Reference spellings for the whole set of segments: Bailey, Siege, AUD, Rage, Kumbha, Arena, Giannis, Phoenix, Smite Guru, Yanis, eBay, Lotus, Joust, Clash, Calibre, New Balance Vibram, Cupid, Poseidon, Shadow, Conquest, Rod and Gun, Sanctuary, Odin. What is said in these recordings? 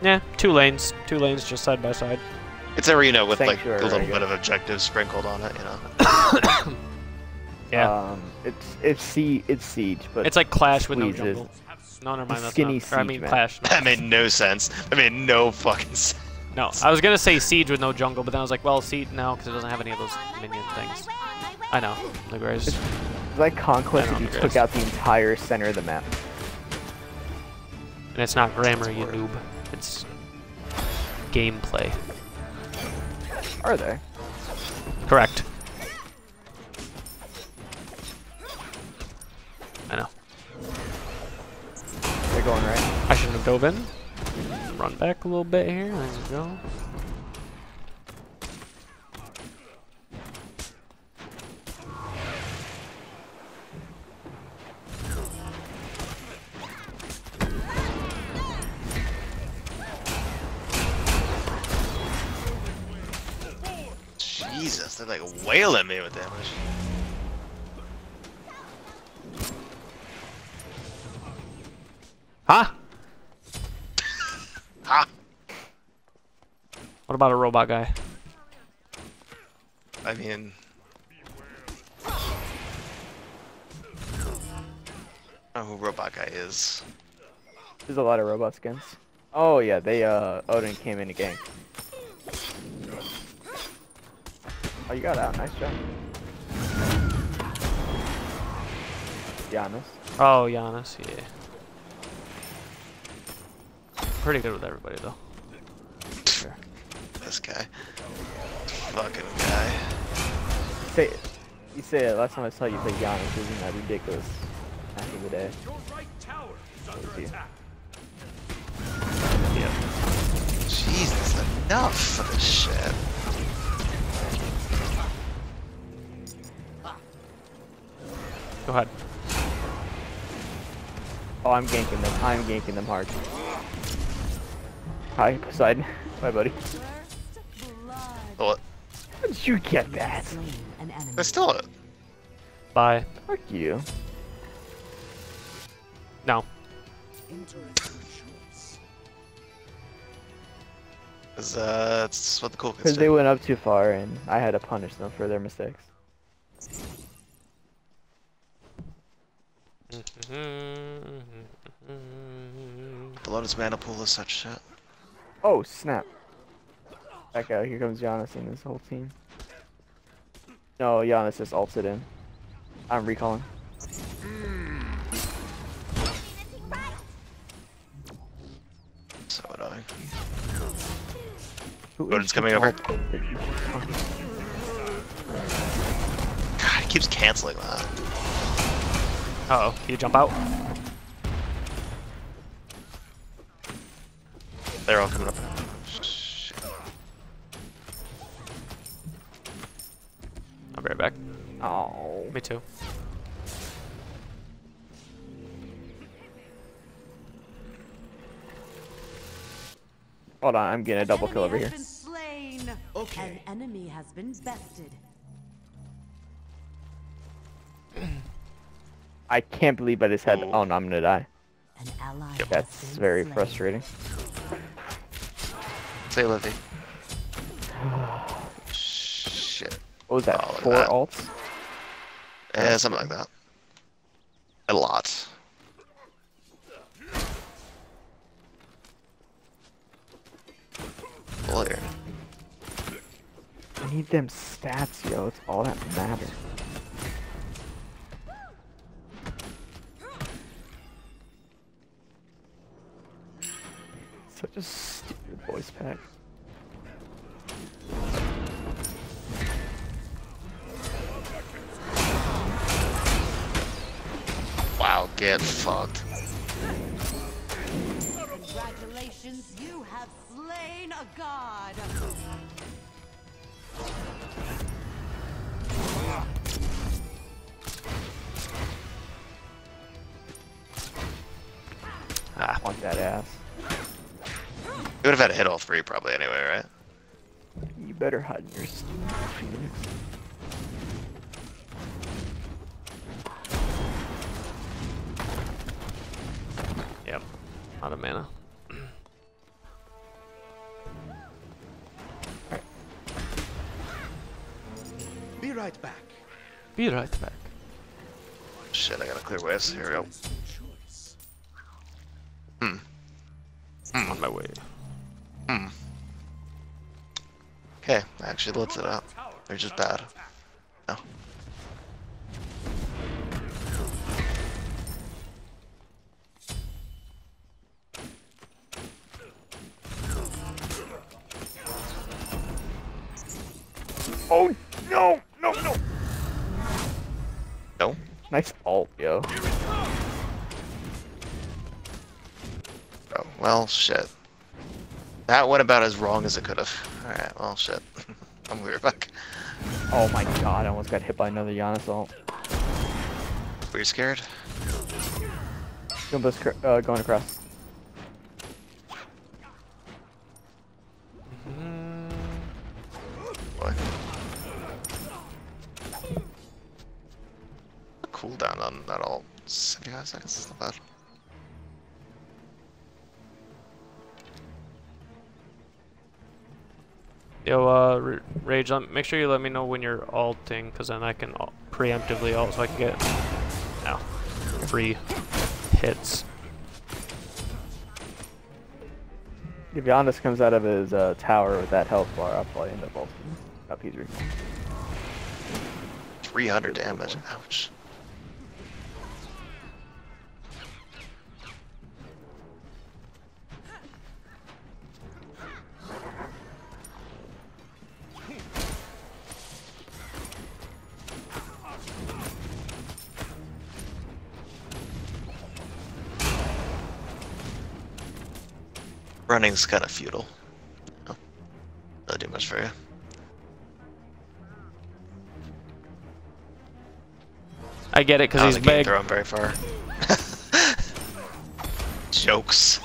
Yeah, two lanes just side by side. It's Arena with Sanctuary, like a little bit of objectives sprinkled on it, you know. Yeah. It's Siege, but it's like Clash with no jungle. No, never mind. Clash. That made no sense. That made no fucking sense. No, I was gonna say Siege with no jungle, but then I was like, well, Siege now because it doesn't have any of those minion things. I know. No worries. It's like Conquest if you took out the entire center of the map. And it's not grammar, you noob. It's gameplay. Are they? Correct. I know. They're going right. I shouldn't have dove in. Run back a little bit here. There we go. Jesus, they're like wailing me with damage. Huh? Huh? What about a robot guy? I mean... I don't know who robot guy is. There's a lot of robot skins. Oh yeah, they, Odin came in the game. Oh, you got out. Nice job. Giannis. Oh, Giannis, yeah. Pretty good with everybody, though. Sure. This guy. Fucking guy. You said last time I saw you say Giannis, isn't that ridiculous? Back in the day. Yep. Jesus, enough of this shit. Go ahead. Oh, I'm ganking them. I'm ganking them hard. Hi, Poseidon. Hi, buddy. What? How did you get that? I stole it. Bye. Fuck you. No. Because that's what the cool kids do. Because they went up too far and I had to punish them for their mistakes. The Lotus mana pool is such shit. Oh snap! Back out. Here comes Giannis and his whole team. No, Giannis just ulted in. I'm recalling. So would I. Odin's coming over. God, he keeps canceling that. Uh oh, can you jump out? They're all coming up. Shit. I'll be right back. Oh, me too. Hold on, I'm getting a double kill over here. Okay. An enemy has been bested. I can't believe I just had. Oh no, I'm gonna die. An ally. Yep. That's very frustrating. Say, Livy. Shit. What was that? Oh, 4 alts? Yeah, something like that. A lot. Player. I need them stats, yo. It's all that matters. Such a stupid voice pack. Wow, get fucked. Congratulations, you have slain a god. Ah, want that ass. You would have had to hit all 3 probably anyway, right? You better hide in your Phoenix. Yep. Out of mana. right back. Be right back. Shit, I gotta clear west. Here we go. On my way. Okay, actually let's it up. They're just bad. No. Oh no! No! No! No. Nice ult, yo. Oh well, shit. That went about as wrong as it could have. All right, well, shit. I'm weird back. Oh my god! I almost got hit by another Yanis ult. Were you scared? Kumbha's going across. Cooldown on that all 75 seconds is not bad. Yo, Rage, make sure you let me know when you're ulting, because then I can preemptively ult so I can get free hits. If Giannis comes out of his tower with that health bar, I'll probably end up ulting. Up he's 300 damage, ouch. Running's kind of futile. No, doesn't do much for you. I get it because he's big. Throw him very far. Jokes.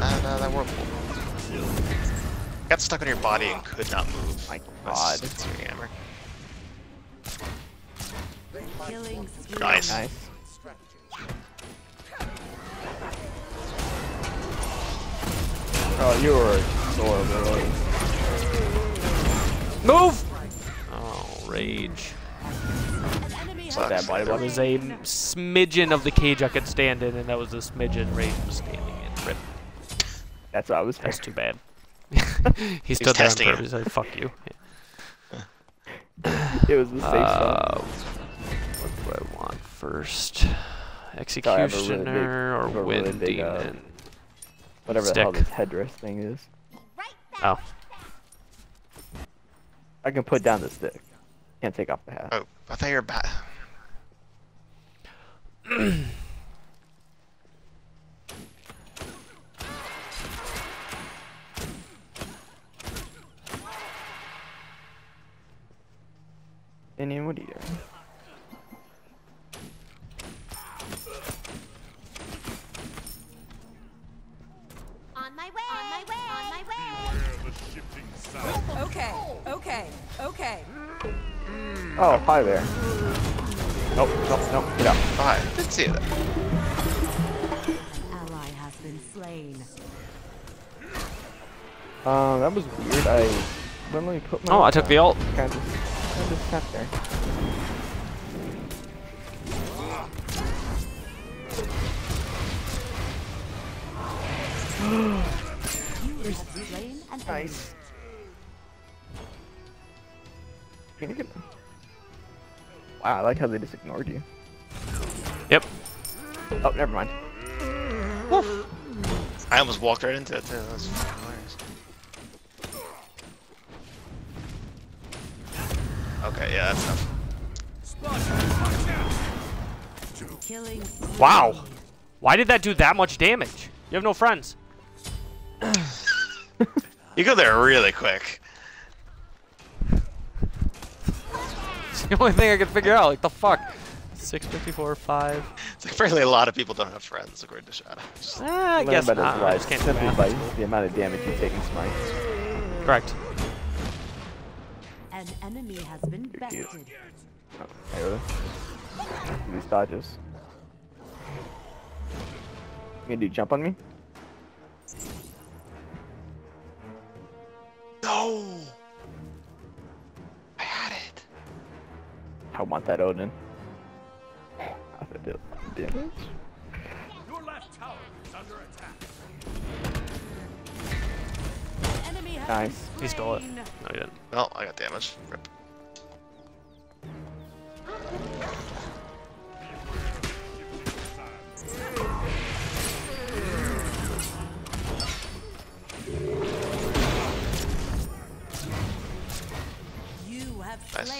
That whirlpool. Got stuck on your body and could not move. My god, it's your hammer. Nice. Nice. Oh, you were adorable. Move! Oh, Rage. That body there was a smidgen of the cage I could stand in, and that was the smidgen Rage was standing in. Rip. That's what I was. That's too bad. He's still testing it. He's like, fuck you. It was the safe stuff. What do I want first? Executioner or Wind Demon? Whatever the hell this headdress thing is. Oh. I can put down the stick. Can't take off the hat. Oh, I thought you were bad. Indian, what are you doing? Okay, okay, okay. Oh, hi there. Nope, nope, nope, get out. Hi, didn't see that. Ally has been slain. That was weird. I normally put my. Oh, I took the ult. I just sat there. Nice. Can you get them? Wow, I like how they just ignored you. Yep. Oh, never mind. Woof. I almost walked right into it too. That was hilarious. Okay, yeah, that's enough. Wow. Why did that do that much damage? You have no friends. You go there really quick. It's the only thing I can figure out, like the fuck. 654, 5. It's like fairly a lot of people don't have friends according to Shadow. I guess not. I just can't simply by the amount of damage you take in Smite. Correct. An enemy has been bested. Oh, these dodges. You gonna do jump on me? I want that Odin. I'm gonna do damage. Your left tower is under attack. Enemy nice. He stole it. No, he didn't. Well, I got damage. Rip.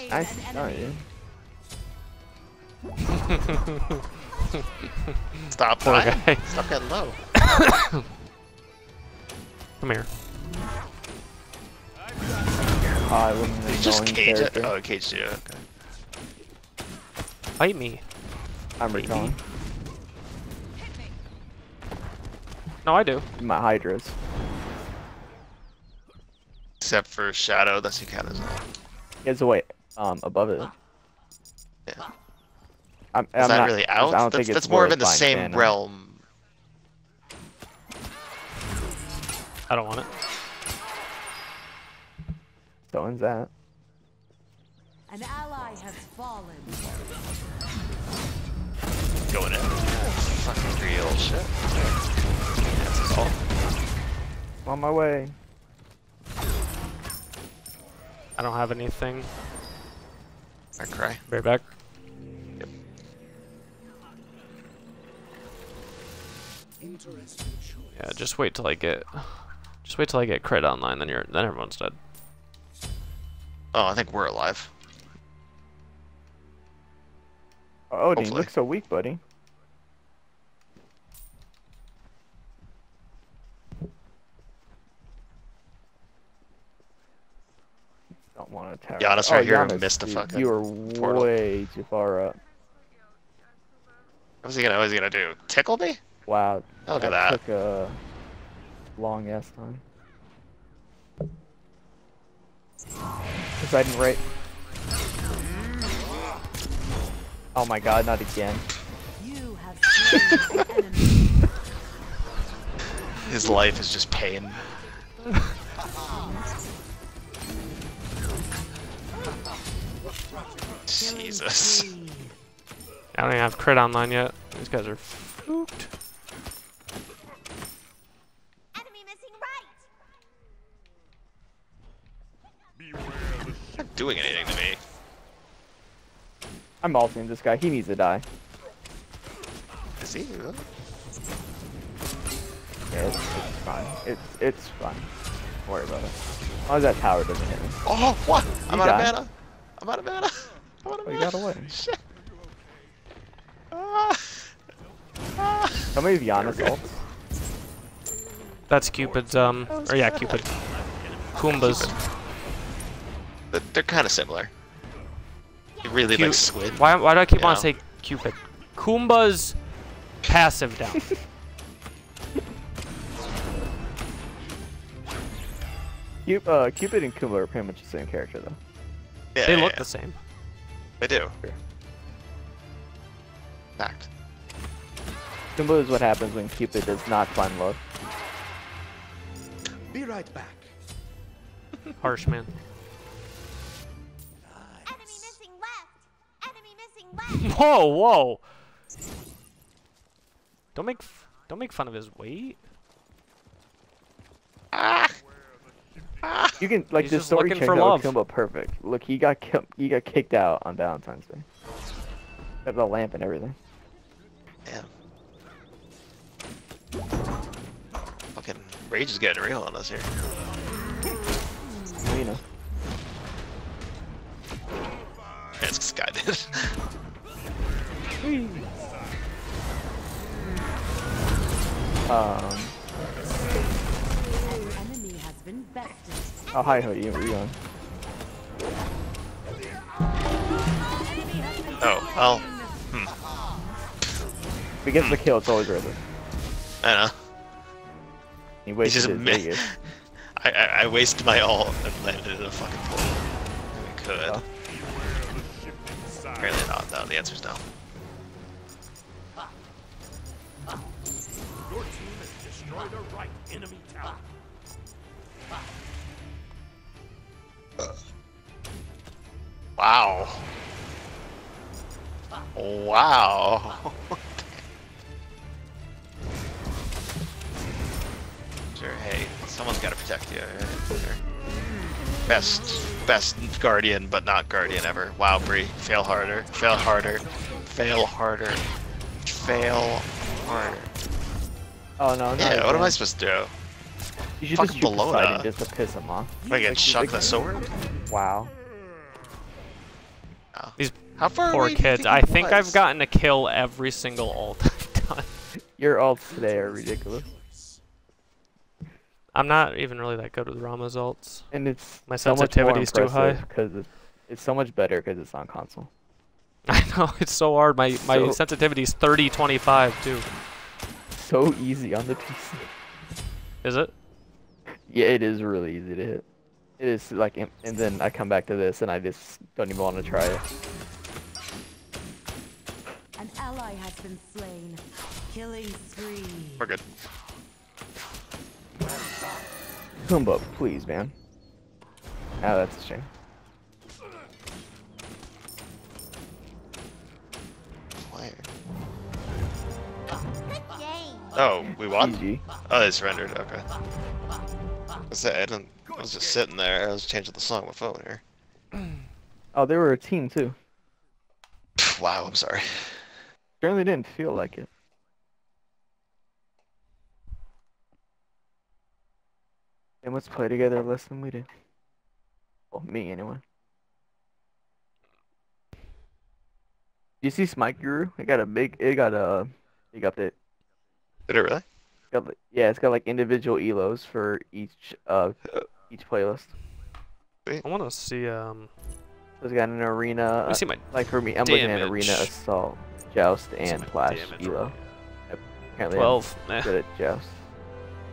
Nice. Stop flying. Okay. Stop getting low. Come here. He's just caged it. Oh, caged you. Okay. Fight me. I'm recalling. No, I do. My Hydras. Except for Shadow, that's who count as well. It's away above it. Yeah. I'm not really out. I don't think that's more of in the same realm. I don't want it. So when's that? An ally has fallen. Going in. Fucking real shit. That's his fault. I'm on my way. I don't have anything. I cry. Right back. Yep. Yeah, just wait till I get. Just wait till I get crit online. Then you're. Then everyone's dead. Oh, I think we're alive. Oh, Odin, you look so weak, buddy. Don't want to attack. Giannis right here missed the fucking portal. You were way too far up. What was he gonna? What was he gonna do? Tickle me? Wow! Look at that. Took a long ass time. Poseidon right. Oh my god! Not again. You have slain the enemy. His life is just pain. Jesus. I don't even have crit online yet. These guys are fucked. Enemy missing right. They're not doing anything to me. I'm ulting this guy. He needs to die. Is he? Really? Yeah, it's fine. It's fine. Don't worry about it. As long as that tower doesn't hit me. Oh, what? I'm out of mana. I'm out of mana. I'm out of mana. You got away. Shit. How many of Yanis ults? That's Cupid's, or yeah, Cupid. Kumbha's. They're kind of similar. You really like squid. Why do I keep on saying Cupid? Kumbha's passive down. Cupid and Kumbha are pretty much the same character though. Yeah, they look the same. They do. Fact. Kumbha is what happens when Cupid does not find love. Be right back. Harsh, man. Enemy missing left. Enemy missing left. Whoa, whoa. Don't make fun of his weight. Ah. You can like this story change out Kumbha perfect. Look, he got kicked out on Valentine's Day. Got the lamp and everything. Damn. Fucking Rage is getting real on us here. Well, you know. That's this guy did. Oh, hi, Hoodie, where are you going? Oh, well. Hmm. If he gets the kill, it's always worth it. I know. He wasted his I wasted my ult and landed in a fucking portal. We could. Oh. Apparently not, though. The answer's no. Your team has destroyed a right enemy tower. Wow. Wow. Sure, hey, someone's got to protect you, right? Sure. Best guardian, but not guardian ever. Wow, Bree. Fail harder. Fail harder. Fail harder. Fail harder. Oh no! Yeah, what am I supposed to do? You should just below it just to piss him off. Wait, get shot the sword? Wow. Oh. These how far poor kids. I think I've gotten a kill every single ult I've done. Your ults today are ridiculous. I'm not even really that good with Rama's ults. And it's my sensitivity is too high. Because it's so much better because it's on console. I know, it's so hard. My sensitivity is 30-25 too. So easy on the PC. Is it? Yeah, it is really easy to hit. It is like, and then I come back to this and I just don't even want to try it. An ally has been slain. Killing spree. We're good. Kumbha, please, man. Oh, that's a shame. Where? Oh, we won? GG. Oh, they surrendered, okay. I was just sitting there, I was changing the song on my phone here. Oh, they were a team, too. Wow, I'm sorry. Certainly didn't feel like it. They must play together less than we did. Well, me anyway. Did you see Smite Guru? It got a big update. Did it really? Yeah, it's got like individual elos for each playlist. I want to see it's got an arena. Let me see my like for me, I'm looking at arena, assault, joust, and clash elo. Apparently 12. I'm good at joust.